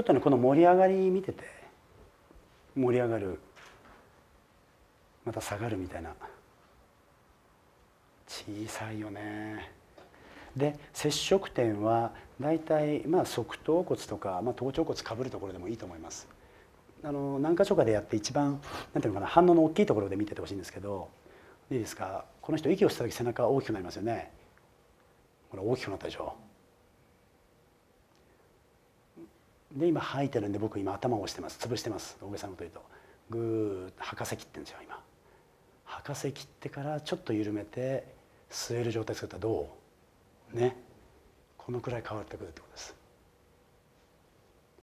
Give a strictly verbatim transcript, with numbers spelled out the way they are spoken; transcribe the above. ちょっとねこの盛り上がり見てて、盛り上がるまた下がるみたいな、小さいよね。で接触点は大体まあ側頭骨とか、まあ、頭頂骨かぶるところでもいいと思います。あの何か所かでやって一番なんていうのかな、反応の大きいところで見ててほしいんですけど、いいですか、この人息をした時背中大きくなりますよね。ほら大きくなったでしょ。で今吐いてるんで、僕今頭を押してます、潰してます、大げさなこと言うと。ぐーっと吐かせきってんですよ。今吐かせきってからちょっと緩めて吸える状態作ったらどうね、このくらい変わってくるってことです。